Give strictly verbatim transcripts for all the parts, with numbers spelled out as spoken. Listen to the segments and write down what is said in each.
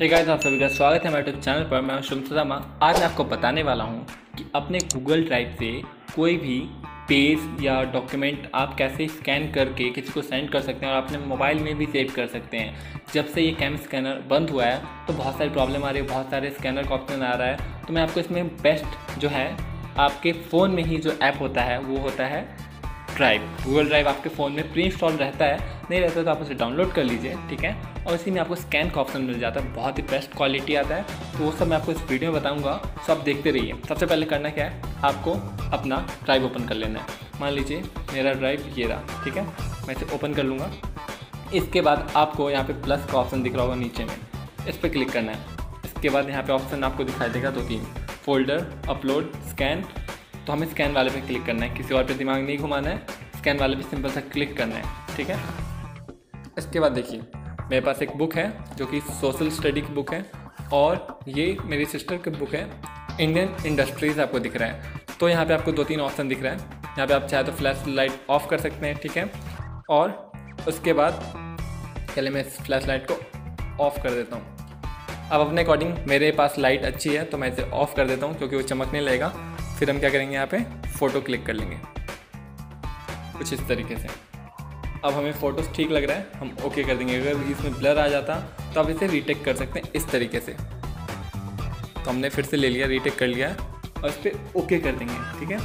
Hey guys, आप सभी का स्वागत है हमारे यूट्यूब चैनल पर। मैं शुम्स रामा। आज मैं आपको बताने वाला हूं कि अपने गूगल ड्राइव से कोई भी पेज या डॉक्यूमेंट आप कैसे स्कैन करके किसी को सेंड कर सकते हैं और अपने मोबाइल में भी सेव कर सकते हैं। जब से ये कैम स्कैनर बंद हुआ है तो बहुत सारी प्रॉब्लम आ रही है, बहुत सारे स्कैनर का ऑप्शन आ रहा है। तो मैं आपको इसमें बेस्ट जो है आपके फ़ोन में ही जो ऐप होता है वो होता है ड्राइव। गूगल ड्राइव आपके फ़ोन में प्री इंस्टॉल रहता है, नहीं रहता तो आप उसे डाउनलोड कर लीजिए, ठीक है। और इसी में आपको स्कैन का ऑप्शन मिल जाता है, बहुत ही बेस्ट क्वालिटी आता है। तो वो सब मैं आपको इस वीडियो में बताऊंगा, सो आप देखते रहिए। सबसे पहले करना क्या है, आपको अपना ड्राइव ओपन कर लेना है। मान लीजिए मेरा ड्राइव ये रहा, ठीक है, मैं इसे ओपन कर लूँगा। इसके बाद आपको यहाँ पर प्लस का ऑप्शन दिख रहा होगा नीचे में, इस पर क्लिक करना है। इसके बाद यहाँ पर ऑप्शन आपको दिखाई देगा दो तीन, फोल्डर, अपलोड, स्कैन। तो हमें स्कैन वाले पे क्लिक करना है, किसी और पे दिमाग नहीं घुमाना है, स्कैन वाले पे सिंपल सा क्लिक करना है, ठीक है। इसके बाद देखिए मेरे पास एक बुक है जो कि सोशल स्टडी की बुक है और ये मेरी सिस्टर की बुक है, इंडियन इंडस्ट्रीज़ आपको दिख रहा है। तो यहाँ पे आपको दो तीन ऑप्शन दिख रहा है, यहाँ पे आप चाहे तो फ्लैश लाइट ऑफ कर सकते हैं, ठीक है। और उसके बाद पहले मैं इस फ्लैश लाइट को ऑफ़ कर देता हूँ। अब अपने अकॉर्डिंग, मेरे पास लाइट अच्छी है तो मैं इसे ऑफ़ कर देता हूँ क्योंकि वो चमकने लगेगा। फिर हम क्या करेंगे, यहाँ पे फ़ोटो क्लिक कर लेंगे कुछ इस तरीके से। अब हमें फ़ोटो ठीक लग रहा है, हम ओके कर देंगे। अगर इसमें ब्लर आ जाता तो आप इसे रीटेक कर सकते हैं इस तरीके से। तो हमने फिर से ले लिया, रीटेक कर लिया और इस पर ओके कर देंगे, ठीक है।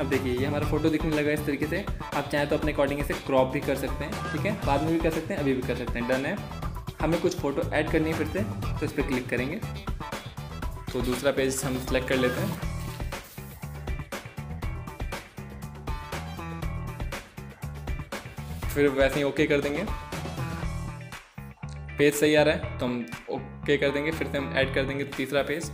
अब देखिए ये हमारा फ़ोटो दिखने लगा इस तरीके से। आप चाहें तो अपने अकॉर्डिंग इसे क्रॉप भी कर सकते हैं, ठीक है, बाद में भी कर सकते हैं, अभी भी कर सकते हैं। डन है। हमें कुछ फ़ोटो ऐड करनी है फिर से, तो इस पर क्लिक करेंगे। तो दूसरा पेज हम सेलेक्ट कर लेते हैं। फिर वैसे ही ओके कर देंगे। पेज सही आ रहा है तो हम ओके कर देंगे। फिर से हम ऐड कर देंगे तीसरा पेज।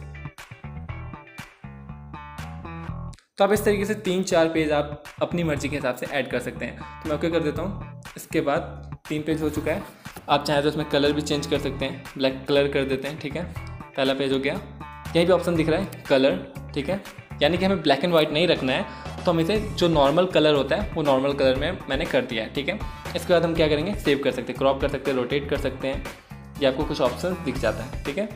तो आप इस तरीके से तीन चार पेज आप अपनी मर्जी के हिसाब से ऐड कर सकते हैं। तो मैं ओके कर देता हूँ। इसके बाद तीन पेज हो चुका है। आप चाहें तो इसमें कलर भी चेंज कर सकते हैं, ब्लैक कलर कर देते हैं, ठीक है। पहला पेज हो गया। यहीं पे ऑप्शन दिख रहा है कलर, ठीक है, यानी कि हमें ब्लैक एंड वाइट नहीं रखना है। तो हम इसे जो नॉर्मल कलर होता है वो नॉर्मल कलर में मैंने कर दिया है, ठीक है। इसके बाद हम क्या करेंगे, सेव कर सकते हैं, क्रॉप कर सकते हैं, रोटेट कर सकते हैं, या आपको कुछ ऑप्शन दिख जाता है, ठीक है।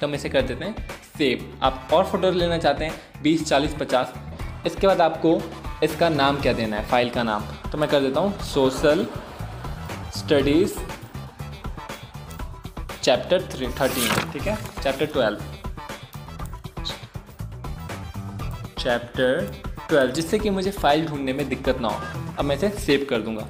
तो हम इसे कर देते हैं सेव। आप और फोटो लेना चाहते हैं बीस चालीस पचास। इसके बाद आपको इसका नाम क्या देना है, फाइल का नाम। तो मैं कर देता हूँ social studies chapter three thirteen ठीक है, चैप्टर ट्वेल्व चैप्टर ट्वेल्व जिससे कि मुझे फाइल ढूंढने में दिक्कत ना हो। अब मैं इसे सेव कर दूंगा,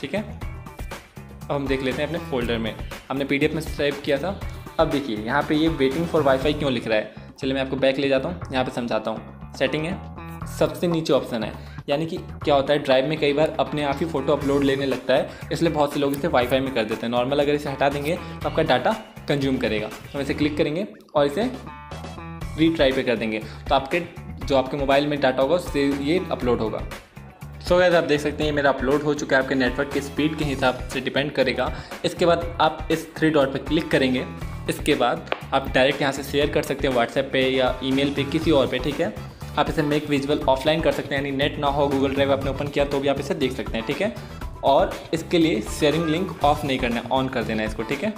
ठीक है। अब हम देख लेते हैं अपने फोल्डर में, हमने पीडीएफ में सेव किया था। अब देखिए यहाँ पे ये वेटिंग फॉर वाईफाई क्यों लिख रहा है। चलिए मैं आपको बैक ले जाता हूँ, यहाँ पे समझाता हूँ। सेटिंग है, सबसे नीचे ऑप्शन है, यानी कि क्या होता है ड्राइव में कई बार अपने आप ही फ़ोटो अपलोड लेने लगता है, इसलिए बहुत से लोग इसे वाईफाई में कर देते हैं। नॉर्मल अगर इसे हटा देंगे तो आपका डाटा कंज्यूम करेगा। हम इसे क्लिक करेंगे और इसे रीट्राई पे कर देंगे, तो आपके जो आपके मोबाइल में डाटा होगा उससे ये अपलोड होगा। सो गाइस, आप देख सकते हैं ये मेरा अपलोड हो चुका है। आपके नेटवर्क के स्पीड के हिसाब से डिपेंड करेगा। इसके बाद आप इस थ्री डॉट पर क्लिक करेंगे। इसके बाद आप डायरेक्ट यहाँ से शेयर कर सकते हैं व्हाट्सएप पे या ईमेल पे, किसी और पे, ठीक है। आप इसे मेक विजुअल ऑफलाइन कर सकते हैं, यानी नेट ना हो, गूगल ड्राइव आपने ओपन किया तो भी आप इसे देख सकते हैं, ठीक है। और इसके लिए शेयरिंग लिंक ऑफ नहीं करना है, ऑन कर देना है इसको, ठीक है।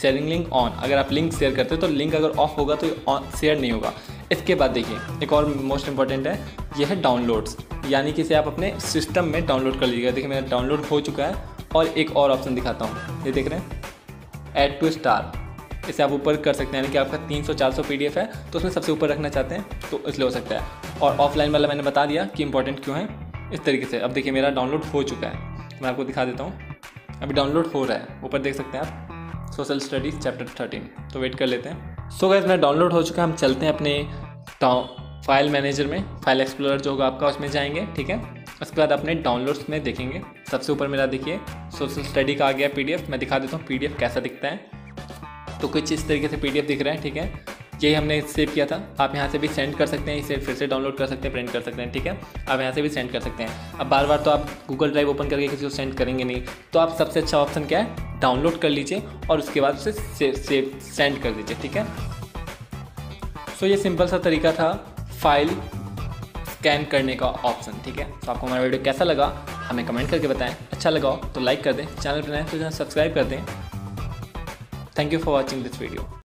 शेयरिंग लिंक ऑन, अगर आप लिंक शेयर करते हो तो लिंक अगर ऑफ होगा तो ऑन शेयर नहीं होगा। इसके बाद देखिए एक और मोस्ट इंपॉर्टेंट है, यह है डाउनलोड्स, यानी कि इसे आप अपने सिस्टम में डाउनलोड कर लीजिएगा। देखिए मेरा डाउनलोड हो चुका है। और एक और ऑप्शन दिखाता हूँ, ये देख रहे हैं ऐड टू स्टार, इसे आप ऊपर कर सकते हैं, यानी कि आपका तीन सौ चार सौ पीडीएफ है तो उसमें सबसे ऊपर रखना चाहते हैं तो इसलिए हो सकता है। और ऑफलाइन वाला मैंने बता दिया कि इंपॉर्टेंट क्यों है, इस तरीके से। अब देखिए मेरा डाउनलोड हो चुका है, मैं आपको दिखा देता हूँ। अभी डाउनलोड हो रहा है, ऊपर देख सकते हैं आप, सोशल स्टडीज़ चैप्टर थर्टीन। तो वेट कर लेते हैं। सो गाइस, मेरा डाउनलोड हो चुका है। हम चलते हैं अपने फाइल मैनेजर में, फाइल एक्सप्लोरर जो होगा आपका, उसमें जाएंगे, ठीक है। उसके बाद अपने डाउनलोड्स में देखेंगे, सबसे ऊपर मेरा देखिए सोशल स्टडी का आ गया पीडीएफ। मैं दिखा देता हूँ पीडीएफ कैसा दिखता है। तो कुछ इस तरीके से पीडीएफ दिख रहा है, ठीक है। यही हमने सेव किया था, आप यहाँ से भी सेंड कर सकते हैं, इसे फिर से डाउनलोड कर सकते हैं, प्रिंट कर सकते हैं, ठीक है। आप यहाँ से भी सेंड कर सकते हैं। अब बार बार तो आप गूगल ड्राइव ओपन करके किसी को सेंड करेंगे नहीं, तो आप सबसे अच्छा ऑप्शन क्या है, डाउनलोड कर लीजिए और उसके बाद उसे सेव सेव सेंड कर दीजिए, ठीक है। सो ये सिंपल सा तरीका था फाइल स्कैन करने का ऑप्शन, ठीक है। तो आपको हमारा वीडियो कैसा लगा हमें कमेंट करके बताएं। अच्छा लगा हो तो लाइक कर दें, चैनल पर नए तो सब्सक्राइब कर दें। Thank you for watching this video.